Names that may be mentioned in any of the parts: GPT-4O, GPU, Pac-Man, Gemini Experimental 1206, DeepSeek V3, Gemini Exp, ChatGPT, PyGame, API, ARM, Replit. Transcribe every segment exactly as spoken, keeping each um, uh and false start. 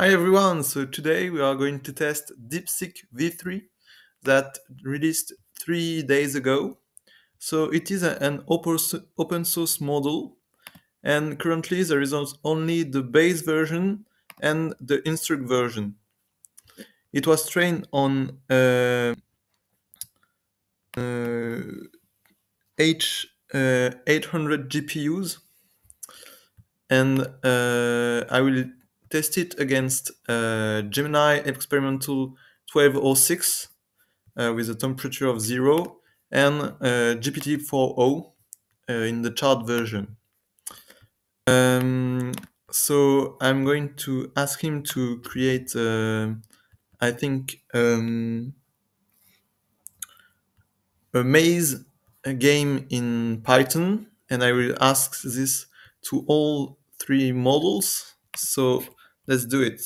Hi everyone, so today we are going to test DeepSeek V three that released three days ago. So it is an open source model and currently there is only the base version and the instruct version. It was trained on uh, uh, H eight hundred G P Us and uh, I will test it against uh, Gemini Experimental twelve oh six uh, with a temperature of zero and uh, G P T four O uh, in the chart version. Um, so I'm going to ask him to create, uh, I think, um, a maze a game in Python, and I will ask this to all three models. So let's do it.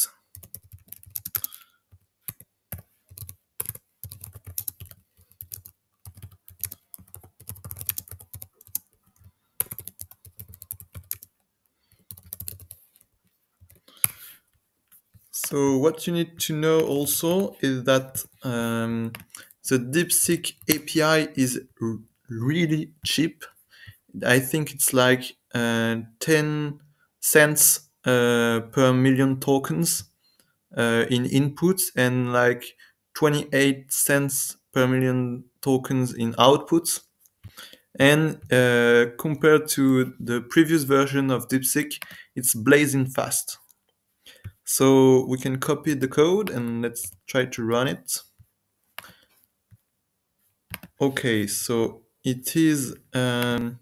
So what you need to know also is that um, the DeepSeek A P I is really cheap. I think it's like uh, ten cents uh, per million tokens uh, in inputs and like twenty-eight cents per million tokens in outputs. And uh, compared to the previous version of DeepSeek, it's blazing fast. So we can copy the code and let's try to run it. Okay, so it is um,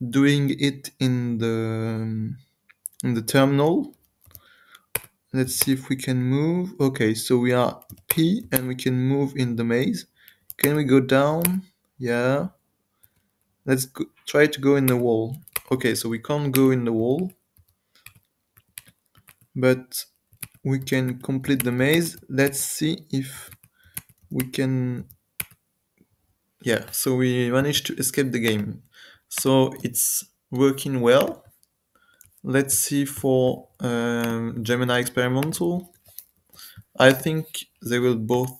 doing it in the in the terminal. Let's see if we can move. Okay, so we are P and we can move in the maze. Can we go down? Yeah. Let's go, try to go in the wall. Okay, so we can't go in the wall, but we can complete the maze. Let's see if we can. Yeah, so we managed to escape the game. So it's working well. Let's see for um, Gemini Experimental. I think they will both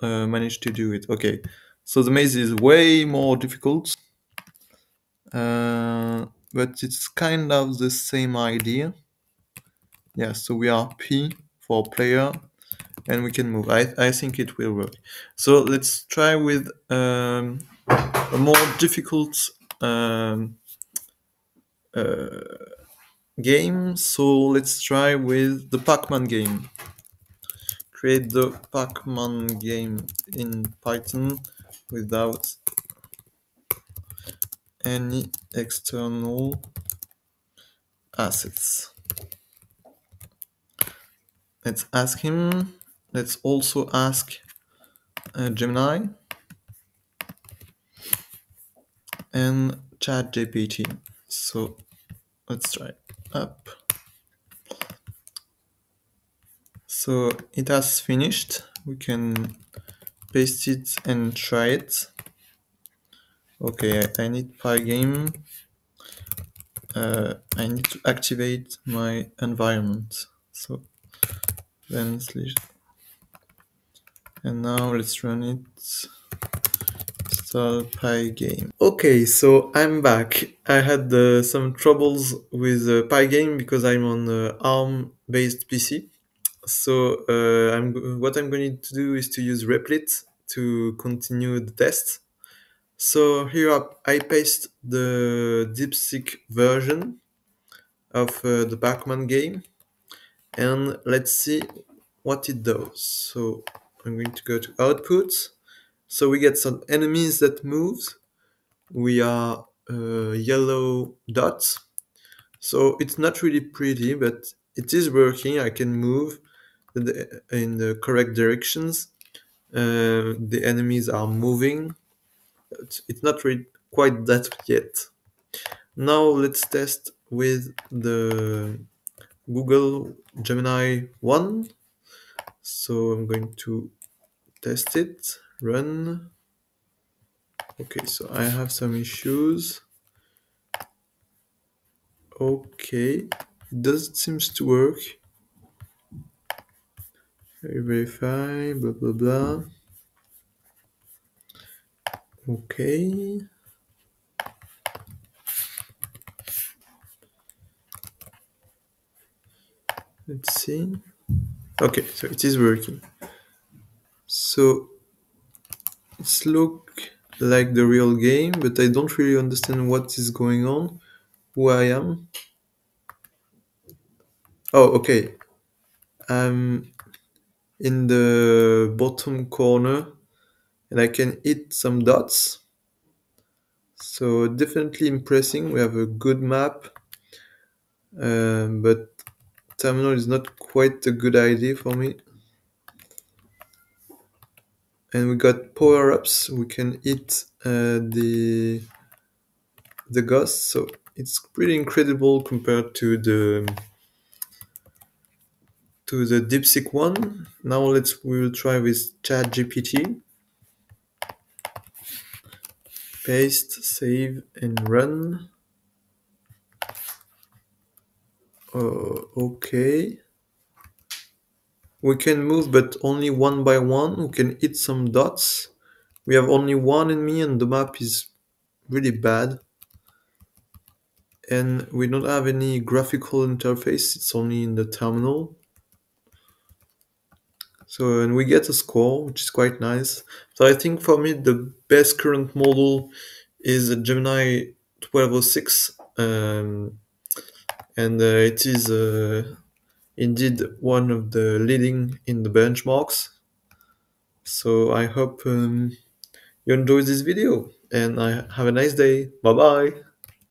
uh, manage to do it. Okay, so the maze is way more difficult, uh, but it's kind of the same idea. Yeah, so we are P for player and we can move. I, I think it will work. So let's try with um, a more difficult um, uh, game. So let's try with the Pac-Man game. Create the Pac-Man game in Python without any external assets. Let's ask him. Let's also ask uh, Gemini and ChatGPT. So let's try up. So it has finished. We can paste it and try it. Okay, I need PyGame. Uh, I need to activate my environment. So. Then slash, and now let's run it. Install PyGame. Okay, so I'm back. I had uh, some troubles with uh, PyGame because I'm on uh, ARM-based P C. So uh, I'm what I'm going to do is to use Replit to continue the test. So here I paste the DeepSeek version of uh, the Pac-Man game. And let's see what it does. So I'm going to go to outputs. So we get some enemies that moves. We are uh, yellow dots. So it's not really pretty, but it is working. I can move in the, in the correct directions. Uh, the enemies are moving. It's, it's not really quite that yet. Now let's test with the Google Gemini one. So I'm going to test it, run. Okay, so I have some issues. Okay, it doesn't seem to work. verify, blah, blah, blah. Okay. Let's see. Okay, so it is working. So it's look like the real game, but I don't really understand what is going on, who I am. Oh, okay. I'm in the bottom corner and I can hit some dots. So definitely impressive. We have a good map, uh, but terminal is not quite a good idea for me. And we got power-ups. We can hit uh, the the ghosts. So it's pretty incredible compared to the to the DeepSeek one. Now let's we will try with ChatGPT. Paste, save, and run. Oh, okay. We can move, but only one by one. We can hit some dots. We have only one enemy, and the map is really bad. And we don't have any graphical interface. It's only in the terminal. So, and we get a score, which is quite nice. So I think for me, the best current model is a Gemini twelve oh six. Um, and uh, it is uh, indeed one of the leading in the benchmarks. So I hope um, you enjoyed this video, and I have a nice day. Bye bye.